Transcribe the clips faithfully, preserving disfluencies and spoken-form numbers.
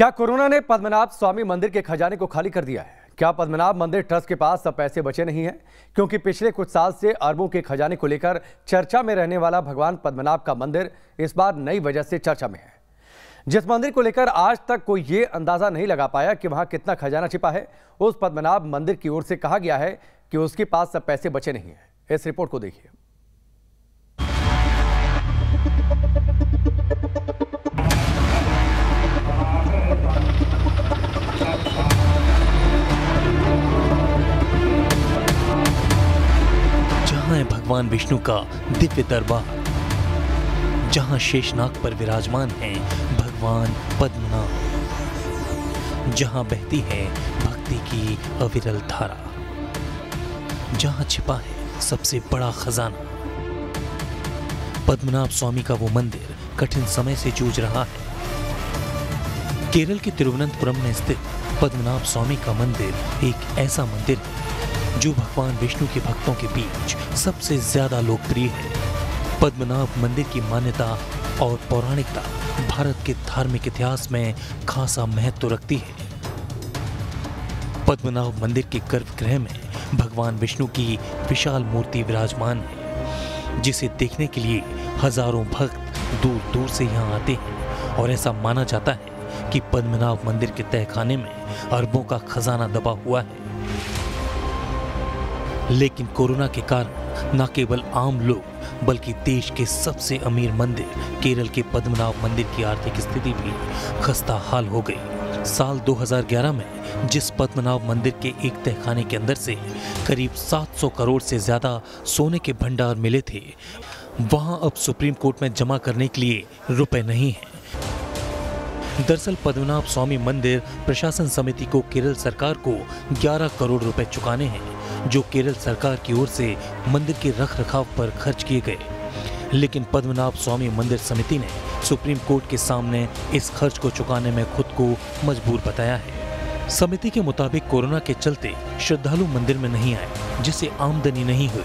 क्या कोरोना ने पद्मनाभ स्वामी मंदिर के खजाने को खाली कर दिया है? क्या पद्मनाभ मंदिर ट्रस्ट के पास अब पैसे बचे नहीं हैं? क्योंकि पिछले कुछ साल से अरबों के खजाने को लेकर चर्चा में रहने वाला भगवान पद्मनाभ का मंदिर इस बार नई वजह से चर्चा में है, जिस मंदिर को लेकर आज तक कोई ये अंदाजा नहीं लगा पाया कि वहां कितना खजाना छिपा है। उस पद्मनाभ मंदिर की ओर से कहा गया है कि उसके पास अब पैसे बचे नहीं है। इस रिपोर्ट को देखिए। भगवान विष्णु का दिव्य दरबार, जहां शेषनाग पर विराजमान है भगवान पद्मनाभ, जहां बहती है भक्ति की अविरल धारा, जहां छिपा है सबसे बड़ा खजाना। पद्मनाभ स्वामी का वो मंदिर कठिन समय से जूझ रहा है। केरल के तिरुवनंतपुरम में स्थित पद्मनाभ स्वामी का मंदिर एक ऐसा मंदिर है जो भगवान विष्णु के भक्तों के बीच सबसे ज्यादा लोकप्रिय है। पद्मनाभ मंदिर की मान्यता और पौराणिकता भारत के धार्मिक इतिहास में खासा महत्व रखती है। पद्मनाभ मंदिर के गर्भगृह में भगवान विष्णु की विशाल मूर्ति विराजमान है, जिसे देखने के लिए हजारों भक्त दूर दूर से यहाँ आते हैं। और ऐसा माना जाता है कि पद्मनाभ मंदिर के तहखाने में अरबों का खजाना दबा हुआ है। लेकिन कोरोना के कारण न केवल आम लोग बल्कि देश के सबसे अमीर मंदिर केरल के पद्मनाभ मंदिर की आर्थिक स्थिति भी खस्ता हाल हो गई। साल दो हज़ार ग्यारह में जिस पद्मनाभ मंदिर के एक तहखाने के अंदर से करीब सात सौ करोड़ से ज़्यादा सोने के भंडार मिले थे, वहां अब सुप्रीम कोर्ट में जमा करने के लिए रुपए नहीं हैं। दरअसल पद्मनाभ स्वामी मंदिर प्रशासन समिति को केरल सरकार को ग्यारह करोड़ रुपए चुकाने हैं, जो केरल सरकार की ओर से मंदिर के रख रखाव पर खर्च किए गए। लेकिन पद्मनाभ स्वामी मंदिर समिति ने सुप्रीम कोर्ट के सामने इस खर्च को चुकाने में खुद को मजबूर बताया है। समिति के मुताबिक कोरोना के चलते श्रद्धालु मंदिर में नहीं आए, जिससे आमदनी नहीं हुई,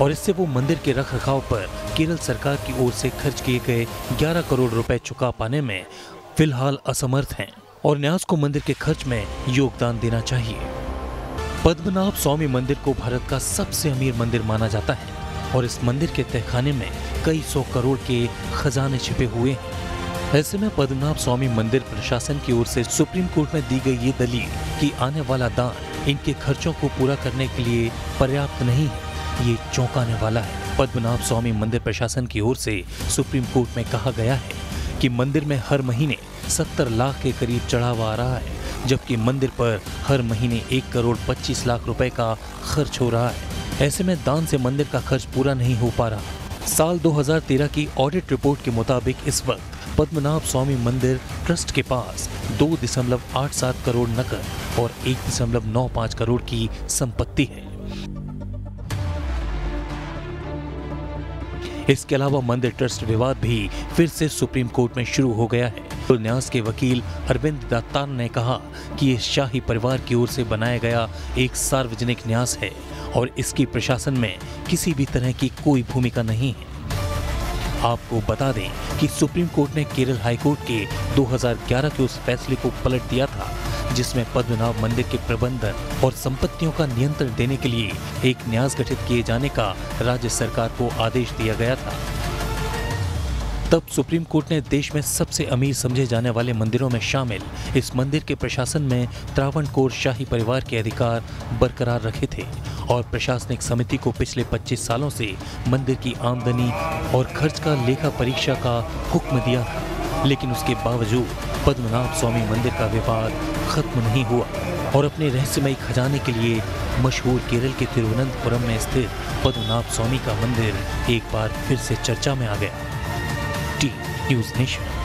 और इससे वो मंदिर के रख रखाव पर केरल सरकार की ओर से खर्च किए गए ग्यारह करोड़ रुपए चुका पाने में फिलहाल असमर्थ हैं और न्यास को मंदिर के खर्च में योगदान देना चाहिए। पद्मनाभ स्वामी मंदिर को भारत का सबसे अमीर मंदिर माना जाता है और इस मंदिर के तहखाने में कई सौ करोड़ के खजाने छिपे हुए हैं। ऐसे में पद्मनाभ स्वामी मंदिर प्रशासन की ओर से सुप्रीम कोर्ट में दी गई ये दलील कि आने वाला दान इनके खर्चों को पूरा करने के लिए पर्याप्त नहीं है, ये चौंकाने वाला है। पद्मनाभ स्वामी मंदिर प्रशासन की ओर से सुप्रीम कोर्ट में कहा गया है कि मंदिर में हर महीने सत्तर लाख के करीब चढ़ावा आ रहा है, जबकि मंदिर पर हर महीने एक करोड़ पच्चीस लाख रुपए का खर्च हो रहा है। ऐसे में दान से मंदिर का खर्च पूरा नहीं हो पा रहा। साल दो हज़ार तेरह की ऑडिट रिपोर्ट के मुताबिक इस वक्त पद्मनाभ स्वामी मंदिर ट्रस्ट के पास दो दशमलव आठ सात करोड़ नकद और एक दशमलव नौ पाँच करोड़ की संपत्ति है। इसके अलावा मंदिर ट्रस्ट विवाद भी फिर से सुप्रीम कोर्ट में शुरू हो गया है। तो न्यास के वकील अरविंद दत्ता ने कहा कि ये शाही परिवार की ओर से बनाया गया एक सार्वजनिक न्यास है और इसकी प्रशासन में किसी भी तरह की कोई भूमिका नहीं है। आपको बता दें कि सुप्रीम कोर्ट ने केरल हाईकोर्ट के दो हज़ार ग्यारह के उस फैसले को पलट दिया था, जिसमें पद्मनाभ मंदिर के प्रबंधन और संपत्तियों का नियंत्रण देने के लिए एक न्यास गठित किए जाने का राज्य सरकार को आदेश दिया गया था। तब सुप्रीम कोर्ट ने देश में सबसे अमीर समझे जाने वाले मंदिरों में शामिल इस मंदिर के प्रशासन में त्रावणकोर शाही परिवार के अधिकार बरकरार रखे थे और प्रशासनिक समिति को पिछले पच्चीस सालों से मंदिर की आमदनी और खर्च का लेखा परीक्षा का हुक्म दिया था। लेकिन उसके बावजूद पद्मनाभ स्वामी मंदिर का विवाद खत्म नहीं हुआ और अपने रहस्यमयी खजाने के लिए मशहूर केरल के तिरुवनंतपुरम में स्थित पद्मनाभ स्वामी का मंदिर एक बार फिर से चर्चा में आ गया। T news nation.